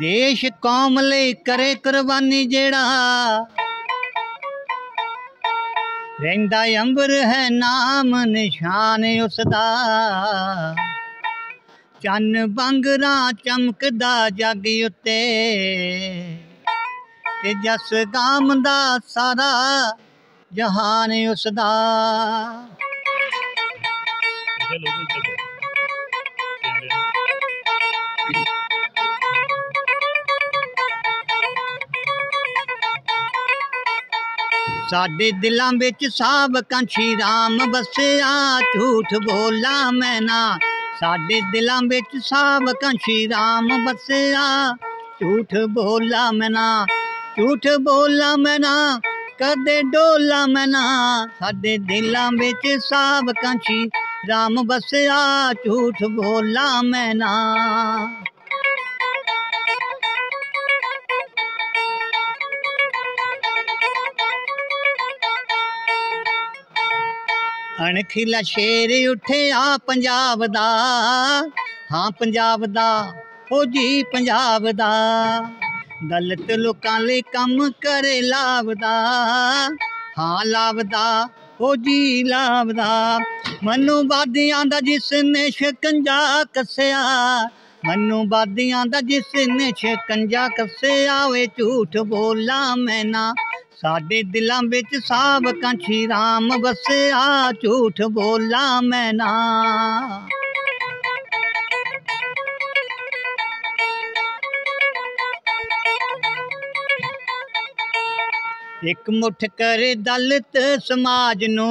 देश कौम लई करे कुर्बानी जेड़ा रहिंदा अंबर है नाम निशान उसदा। चन्न बंगरा चमकदा जग उत्ते ते जस गाम दा सारा जहान उसदा। साडे दिलां बिच साहब कांशी राम बसिया झूठ बोला मैं ना। साडे दिलां बिच साहब कांशी राम बसिया झूठ बोला मैं ना। झूठ बोला मैं ना कदे डोला मैं ना। साडे दिलां बिच साहब कांशी राम बसिया झूठ बोला मैं ना। अणखिला शेर उठया पंजाब दा, हां पंजाब दा, ओ जी पंजाब दा। दलत लोकां लई कम करे लावदा, हां लावदा, ओ जी लावदा। मनु वादियां दा जिसने शिकंजा कस्या, मनु वादियां दा जिसने शिकंजा कस्या वे झूठ बोला मैं ना। साडे दिलां बिच साहब कांशी राम बसिया झूठ बोला मैं ना। इक मुठ करे दलित समाज नू,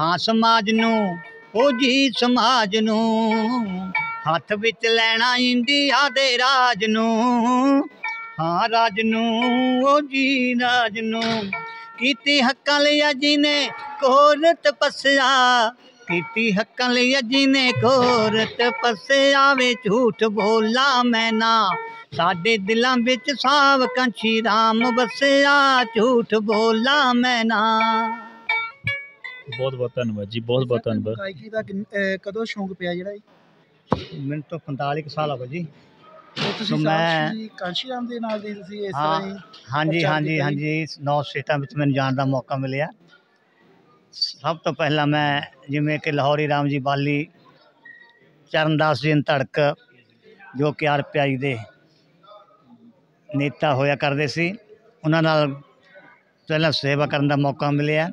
हां समाज नू, ओ जी समाज नू। हाथ विच लैना इंडिया दे राज नू, हाँ राजनू, ओ जी राजनू। कीती हक्कां लई अजी ने घोर तपस्या, कीती हक्कां लई अजी ने घोर तपस्या वे झूठ बोला मैं ना। साडे दिलां बिच साहब कांशी राम बसिया झूठ बोला मैं ना। बहुत बहुत धन्नवाद जी, बहुत बहुत धन्नवाद। गायकी दा कदों शौक पिया जेड़ा जी? मैं तो 45 साल हो गए जी। तो मैं कांशी राम दे नाल दी इस तरह हाँ जी 9 स्टेटां विच मैनूं जाण दा मौका मिलिया। सब तो पहला मैं जिमें कि लाहौरी राम जी बाली, चरणदास जी धड़क जो कि आर पी आई दे नेता होया करते सी, उन्हां नाल पहला सेवा करन दा मौका मिलिया।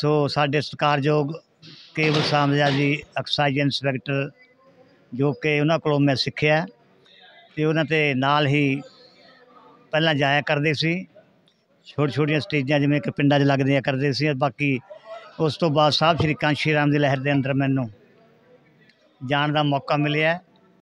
सो साडे सत्कारयोग केवल सामजा जी एक्साइज इंस्पैक्टर जो कि उन्हां कोलों मैं सीखिया ते उन्हां ते नाल ही पहला जाया करते सी। छोटी छोटिया स्टेजा जिमें कि पिंडा लगदियां करते सी। बाकी उस तो बाद साहब श्री कांशी राम की लहर के अंदर मैनू जाण दा मौका मिलिया।